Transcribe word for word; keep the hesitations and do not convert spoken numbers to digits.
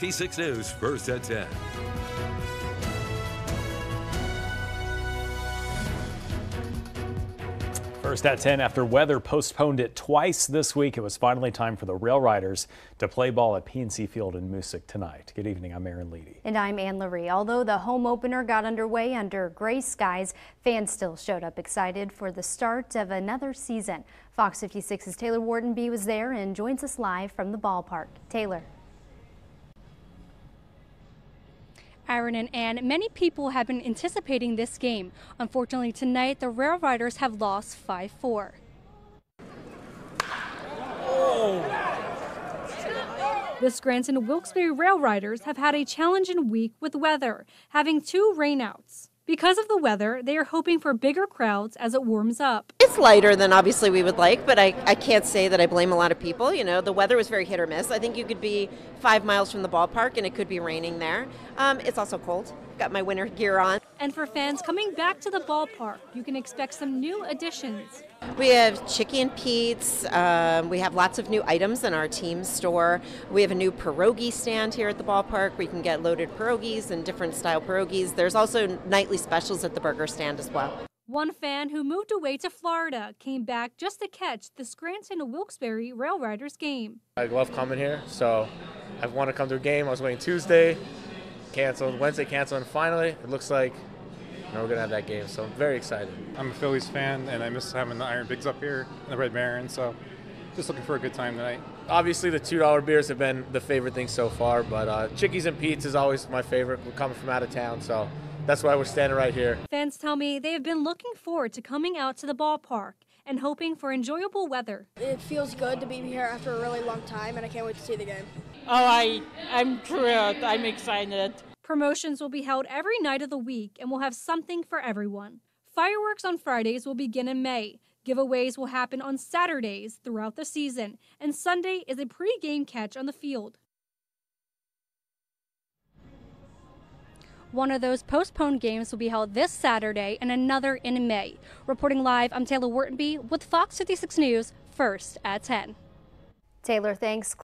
T six News, first at ten. First at ten, after weather postponed it twice this week, it was finally time for the Railriders to play ball at P N C Field in Moosic tonight. Good evening, I'm Erin Leedy. And I'm Ann Laurie. Although the home opener got underway under gray skies, fans still showed up excited for the start of another season. Fox fifty-six's Taylor Whartonby was there and joins us live from the ballpark. Taylor. Erin and Ann, many people have been anticipating this game. Unfortunately, tonight the Railriders have lost five four. Oh. The Scranton/Wilkes-Barre Railriders have had a challenging week with weather, having two rainouts. Because of the weather, they are hoping for bigger crowds as it warms up. It's lighter than obviously we would like, but I, I can't say that I blame a lot of people. You know, the weather was very hit or miss. I think you could be five miles from the ballpark and it could be raining there. Um, it's also cold. Got my winter gear on. And for fans coming back to the ballpark, you can expect some new additions. We have Chicky and Pete's. Um, we have lots of new items in our team store. We have a new pierogi stand here at the ballpark. We can get loaded pierogies and different style pierogies. There's also nightly specials at the burger stand as well. One fan who moved away to Florida came back just to catch the Scranton/Wilkes-Barre Railriders game. I love coming here, so I want to come to a game. I was waiting Tuesday. Canceled, Wednesday canceled, and finally it looks like you know, we're gonna have that game, so I'm very excited. I'm a Phillies fan and I miss having the IronPigs up here and the Red Baron, so just looking for a good time tonight. Obviously the two dollar beers have been the favorite thing so far, but uh, Chickies and Pete's is always my favorite. We're coming from out of town, so that's why we're standing right here. Fans tell me they have been looking forward to coming out to the ballpark and hoping for enjoyable weather. It feels good to be here after a really long time, and I can't wait to see the game. Oh, I, I'm thrilled. I'm excited. Promotions will be held every night of the week and will have something for everyone. Fireworks on Fridays will begin in May. Giveaways will happen on Saturdays throughout the season, and Sunday is a pre-game catch on the field. One of those postponed games will be held this Saturday and another in May. Reporting live, I'm Taylor Whartonby with Fox fifty-six News, first at ten. Taylor, thanks.